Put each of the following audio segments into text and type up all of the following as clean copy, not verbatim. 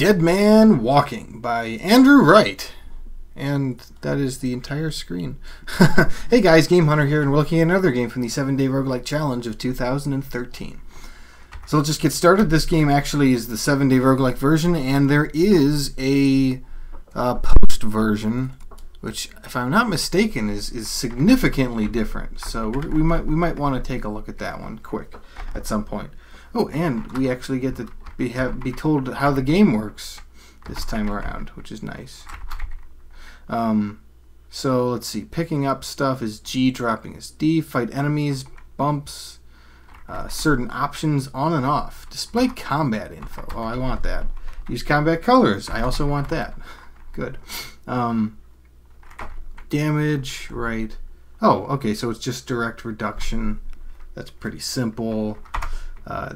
Dead Man Walking by Andrew Wright. And that is the entire screen. Hey guys, Game Hunter here, and we're looking at another game from the 7-Day Roguelike Challenge of 2013. So let's just get started. This game actually is the 7-Day Roguelike version, and there is a post version, which, if I'm not mistaken, is significantly different. So we might want to take a look at that one quick at some point. Oh, and we actually get to be told how the game works this time around, which is nice. So let's see, picking up stuff is G, dropping is D, fight enemies, bumps, certain options on and off, display combat info. Oh, I want that. Use combat colors. I also want that. Good. Damage, right. Oh, okay, so it's just direct reduction. That's pretty simple.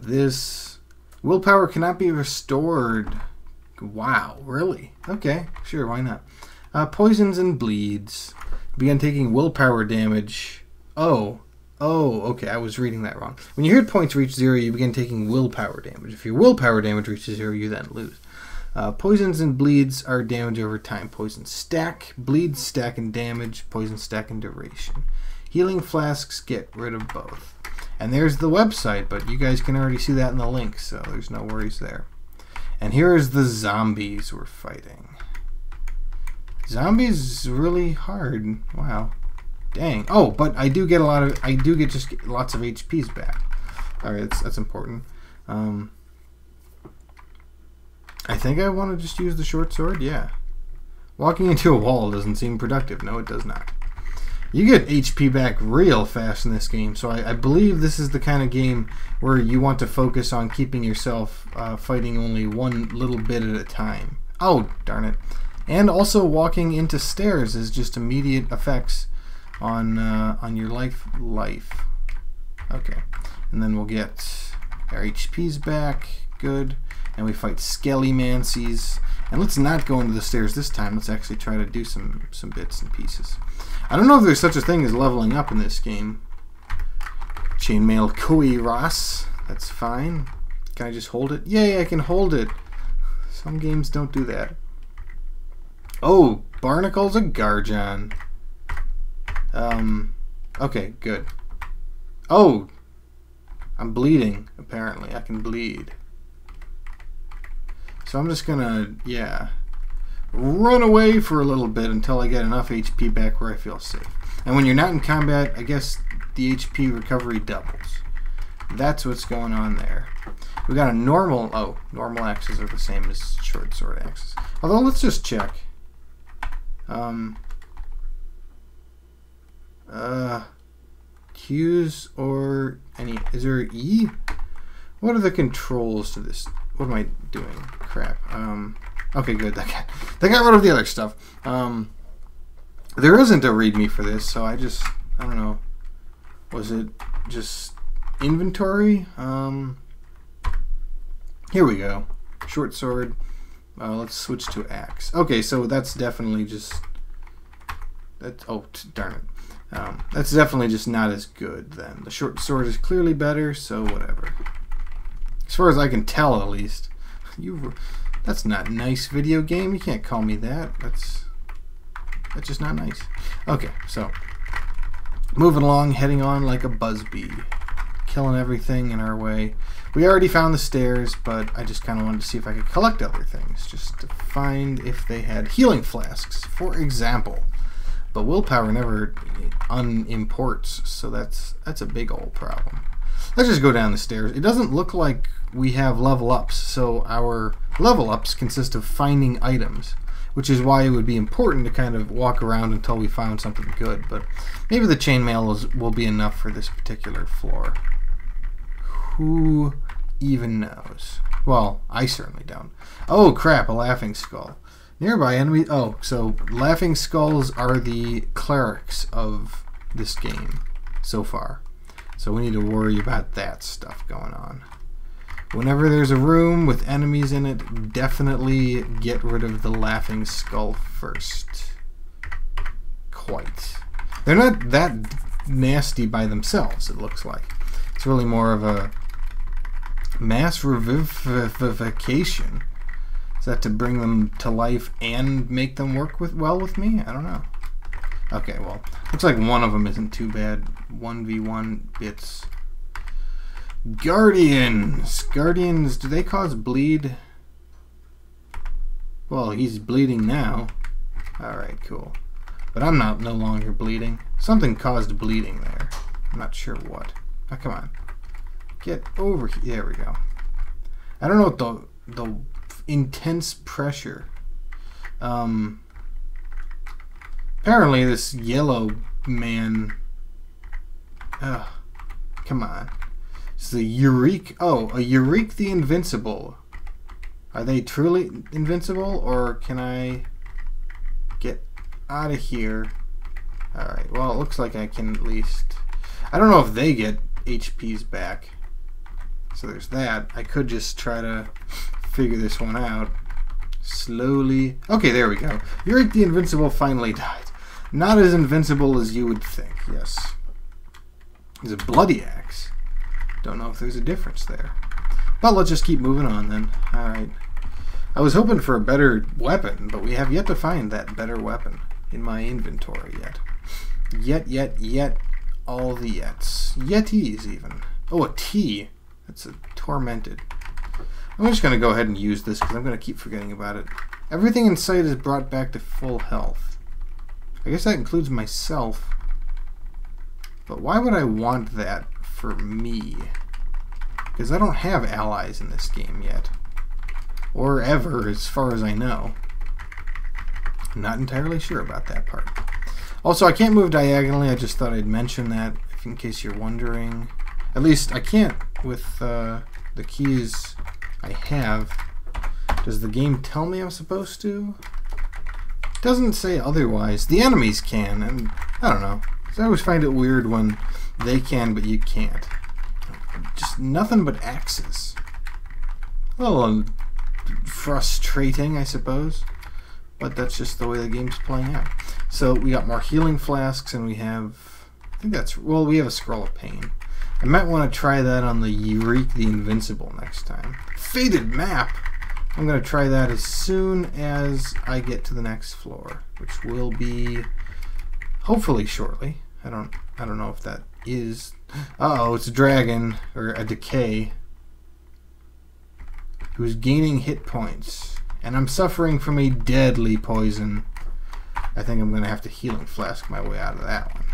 This willpower cannot be restored. Wow, really? Okay, sure, why not? Poisons and bleeds. Begin taking willpower damage. Oh, okay, I was reading that wrong. When your hit points reach zero, you begin taking willpower damage. If your willpower damage reaches zero, you then lose. Poisons and bleeds are damage over time. Poison stack, bleed stack and damage, poison stack and duration. Healing flasks, get rid of both. And there's the website, but you guys can already see that in the link, so there's no worries there. And here is the zombies we're fighting. Zombies really hard. Wow. Dang. Oh, but I do get just lots of HPs back. All right, that's important. I think I want to just use the short sword. Yeah. Walking into a wall doesn't seem productive. No, it does not. You get HP back real fast in this game, so I believe this is the kind of game where you want to focus on keeping yourself fighting only one little bit at a time. Oh, darn it. And also walking into stairs is just immediate effects on your life. Okay. And then we'll get our HPs back. Good. And we fight Skellymancies. And let's not go into the stairs this time. Let's actually try to do some bits and pieces. I don't know if there's such a thing as leveling up in this game. Chainmail Kui Ross. That's fine. Can I just hold it? Yay, I can hold it. Some games don't do that. Oh, Barnacle's a Garjon. Okay, good. Oh, I'm bleeding, apparently. I can bleed. So I'm just gonna, yeah, run away for a little bit until I get enough HP back where I feel safe. And when you're not in combat, I guess the HP recovery doubles. That's what's going on there. We got a normal, oh, normal axes are the same as short sword axes. Although, let's just check. Q's or any, is there an E? What are the controls to this? What am I doing? Crap. Okay, good. They got rid of the other stuff. There isn't a readme for this, so I don't know. Was it just inventory? Here we go. Short sword. Let's switch to axe. Okay, so that's definitely just that. Oh, darn it! That's definitely just not as good. Then the short sword is clearly better. So whatever. As far as I can tell, at least. That's not nice, video game. You can't call me that. That's just not nice. Okay, so moving along, heading on like a buzzbee, killing everything in our way. We already found the stairs, but I just kind of wanted to see if I could collect other things, just to find if they had healing flasks, for example. But willpower never unimports, so that's a big old problem. Let's just go down the stairs. It doesn't look like we have level ups, so our level ups consist of finding items, which is why it would be important to kind of walk around until we found something good. But maybe the chainmail will be enough for this particular floor. Who even knows? Well, I certainly don't. Oh crap, a laughing skull. Nearby enemy. Oh, so laughing skulls are the clerics of this game so far. So we need to worry about that stuff going on. Whenever there's a room with enemies in it, definitely get rid of the laughing skull first. Quite. They're not that nasty by themselves, it looks like. It's really more of a mass revivification. Is that to bring them to life and make them work well with me? I don't know. Okay, well, looks like one of them isn't too bad. 1v1 bits. Guardians! Guardians, do they cause bleed? Well, he's bleeding now. Alright, cool. But I'm no longer bleeding. Something caused bleeding there. I'm not sure what. Oh, come on. Get over here. There we go. I don't know what the intense pressure. Apparently this yellow man. Ugh. Come on. It's the Eureka. Oh, a Eureka the Invincible. Are they truly invincible, or can I get out of here? Alright, well, it looks like I can at least... I don't know if they get HPs back. So there's that. I could just try to figure this one out. Slowly... Okay, there we go. Eureka the Invincible finally died. Not as invincible as you would think, yes. It's a bloody axe. Don't know if there's a difference there. But let's just keep moving on then. Alright. I was hoping for a better weapon, but we have yet to find that better weapon in my inventory yet. Yet. All the yets. Yetis, even. Oh, a T. That's a tormented. I'm just going to go ahead and use this because I'm going to keep forgetting about it. Everything in sight is brought back to full health. I guess that includes myself. But why would I want that for me? Because I don't have allies in this game yet. Or ever, as far as I know. I'm not entirely sure about that part. Also, I can't move diagonally. I just thought I'd mention that, if in case you're wondering. At least I can't with the keys I have. Does the game tell me I'm supposed to? It doesn't say otherwise. The enemies can, and I don't know. Because I always find it weird when they can, but you can't. Just nothing but axes. A little frustrating, I suppose. But that's just the way the game's playing out. So we got more healing flasks, and we have... I think that's... Well, we have a Scroll of Pain. I might want to try that on the Eureka the Invincible next time. Faded Map! I'm going to try that as soon as I get to the next floor, which will be hopefully shortly. I don't know if that is... Uh-oh, it's a dragon, or a decay, who's gaining hit points. And I'm suffering from a deadly poison. I think I'm going to have to healing flask my way out of that one.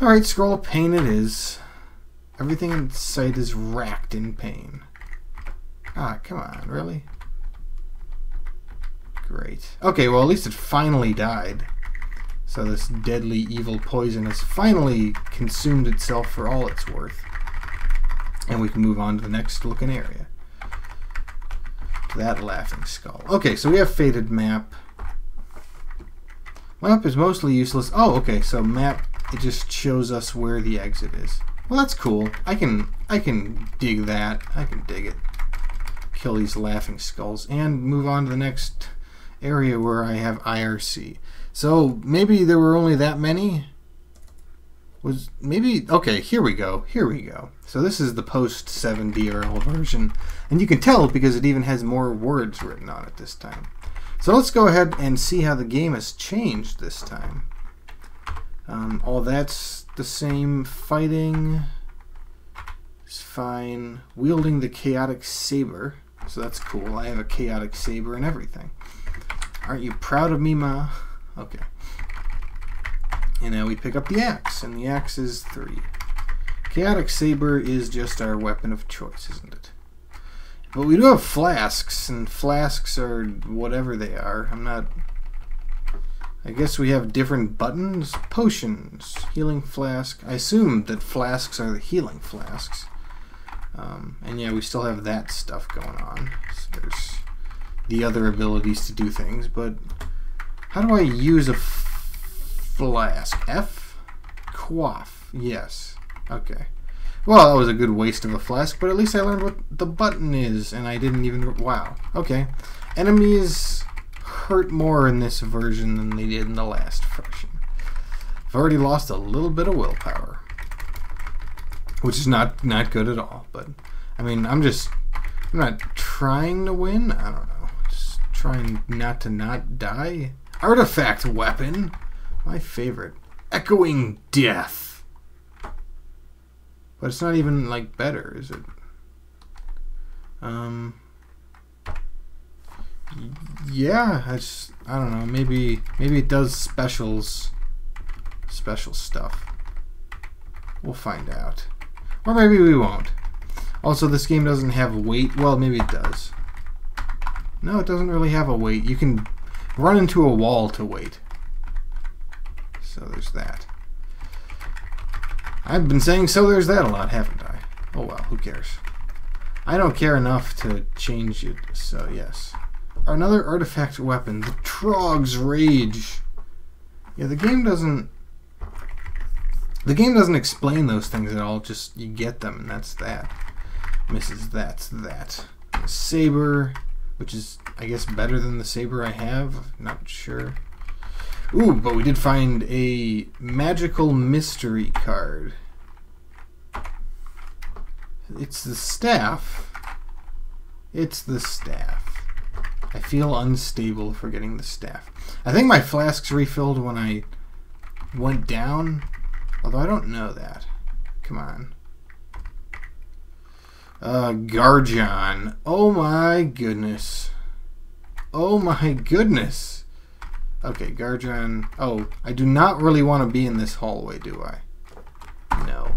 Alright, Scroll of Pain it is. Everything in sight is racked in pain. Ah, come on, really? Great. Okay, well, at least it finally died. So this deadly evil poison has finally consumed itself for all it's worth. And we can move on to the next looking area. To that laughing skull. Okay, so we have Faded Map. Map is mostly useless. Oh, okay, so map, it just shows us where the exit is. Well, that's cool. I can dig that. I can dig it. Kill these laughing skulls and move on to the next area where I have IRC. So maybe there were only that many? Was maybe, okay, here we go. So this is the post 7DRL version, and you can tell because it even has more words written on it this time. So let's go ahead and see how the game has changed this time. All that's the same. Fighting is fine. Wielding the chaotic saber, so that's cool. I have a chaotic saber and everything. Aren't you proud of me, Ma? Okay. And now we pick up the axe, and the axe is 3. Chaotic Saber is just our weapon of choice, isn't it? But we do have flasks, and flasks are whatever they are. I'm not... I guess we have different buttons. Potions. Healing flask. I assume that flasks are the healing flasks. And yeah, we still have that stuff going on. So there's the other abilities to do things, but... How do I use a flask? F? Quaff. Yes. Okay. Well, that was a good waste of a flask, but at least I learned what the button is, and I didn't even... Wow. Okay. Enemies hurt more in this version than they did in the last version. I've already lost a little bit of willpower, which is not good at all, but... I mean, I'm not trying to win? I don't know. Just trying not to not die? Artifact weapon! My favorite. Echoing death! But it's not even, like, better, is it? Yeah, I don't know. Maybe it does special stuff. We'll find out. Or maybe we won't. Also, this game doesn't have weight. Well, maybe it does. No, it doesn't really have a weight. You can run into a wall to wait. So there's that. I've been saying so there's that a lot, haven't I? Oh well, who cares? I don't care enough to change it, so yes. Another artifact weapon, the Trog's Rage. Yeah, the game doesn't explain those things at all, just you get them and that's that. Misses, that's that. The saber, which is I guess better than the saber I have, not sure. Ooh, but we did find a magical mystery card. It's the staff. It's the staff. I feel unstable for getting the staff. I think my flask's refilled when I went down, although I don't know that. Come on. Garjon. Oh my goodness. Oh my goodness. Okay, Garjon. Oh, I do not really want to be in this hallway, do I? No.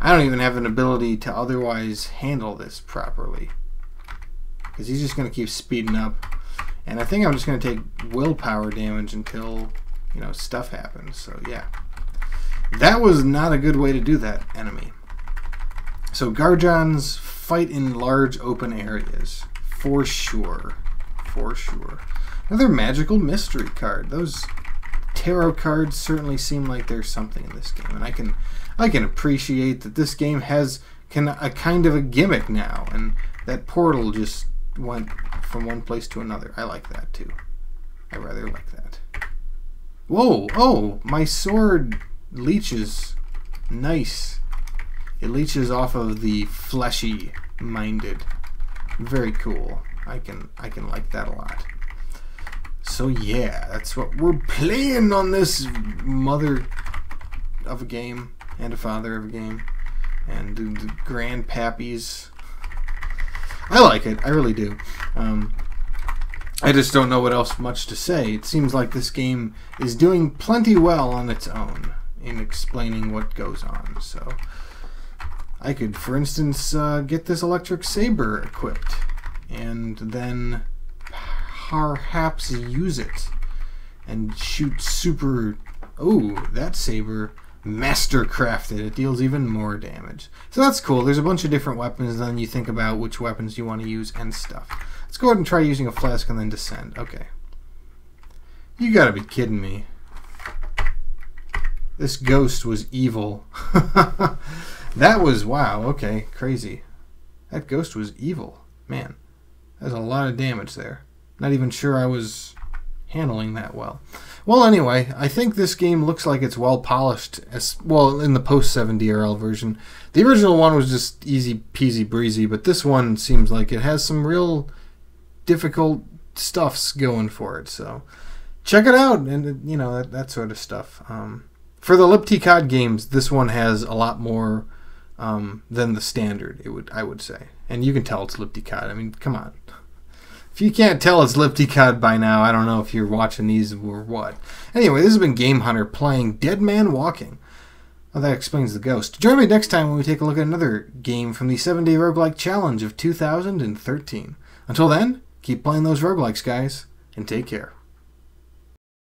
I don't even have an ability to otherwise handle this properly. Because he's just going to keep speeding up. And I think I'm just going to take willpower damage until, you know, stuff happens. So, yeah. That was not a good way to do that enemy. So, Garjons fight in large open areas. For sure. For sure. Another magical mystery card. Those tarot cards certainly seem like there's something in this game. And I can appreciate that this game has a kind of a gimmick now. And that portal just went from one place to another. I like that too. I rather like that. Whoa! Oh! My sword leeches. Nice. It leeches off of the fleshy minded. Very cool. I can like that a lot. So yeah, that's what we're playing on this mother of a game and a father of a game and the grandpappies. I like it. I really do. I just don't know what else much to say. It seems like this game is doing plenty well on its own in explaining what goes on. So I could, for instance, get this electric saber equipped and then perhaps use it and shoot super... Oh, that saber... mastercrafted. It deals even more damage. So that's cool. There's a bunch of different weapons, and then you think about which weapons you want to use and stuff. Let's go ahead and try using a flask and then descend. Okay. You gotta be kidding me. This ghost was evil. That was, wow, okay, crazy. That ghost was evil. Man, that's a lot of damage there. Not even sure I was handling that well. Well, anyway, I think this game looks like it's well polished, as well, in the post-7DRL version. The original one was just easy peasy breezy, but this one seems like it has some real difficult stuffs going for it. So check it out, and you know, that sort of stuff. For the libtcod games, this one has a lot more than the standard. I would say, and you can tell it's libtcod. I mean, come on. If you can't tell it's libtcod by now, I don't know if you're watching these or what. Anyway, this has been Game Hunter playing Dead Man Walking. Well, that explains the ghost. Join me next time when we take a look at another game from the 7-Day Roguelike Challenge of 2013. Until then, keep playing those roguelikes, guys, and take care.